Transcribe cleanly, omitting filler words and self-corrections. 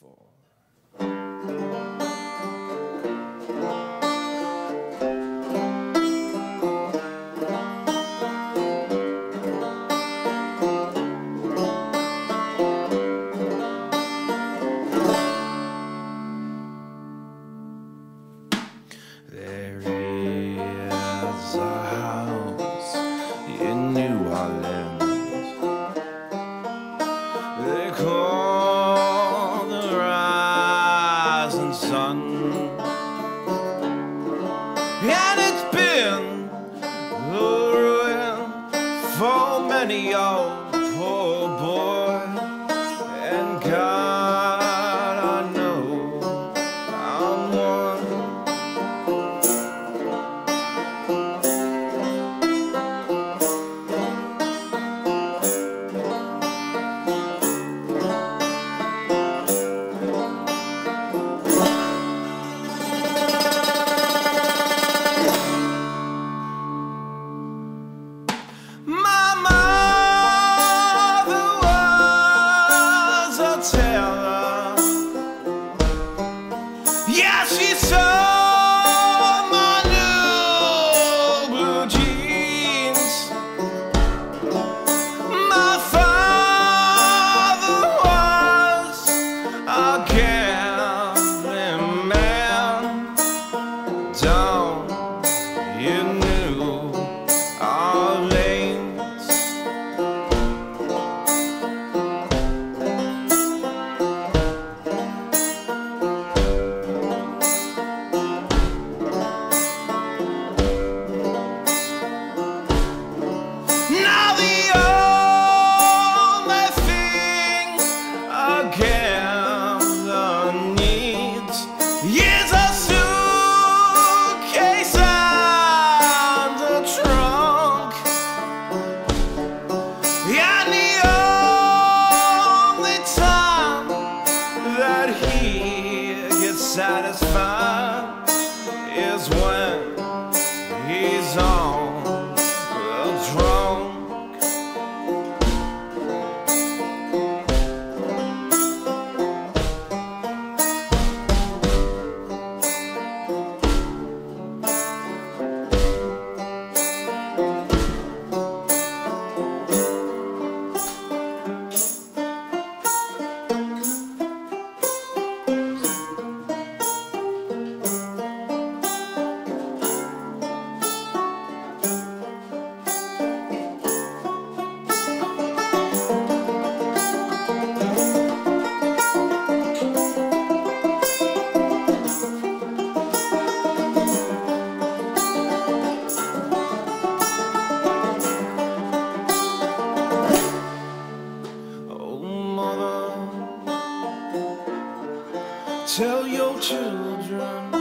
4. There is a house in New Orleans, they call the rising sun, and it's been a ruin for many of the poor boy. And God, I know I'm one. Yeah, she saw my new blue jeans. My father was a gambling man. Down in New Orleans. Satisfied is when he's on the drunk. Tell your children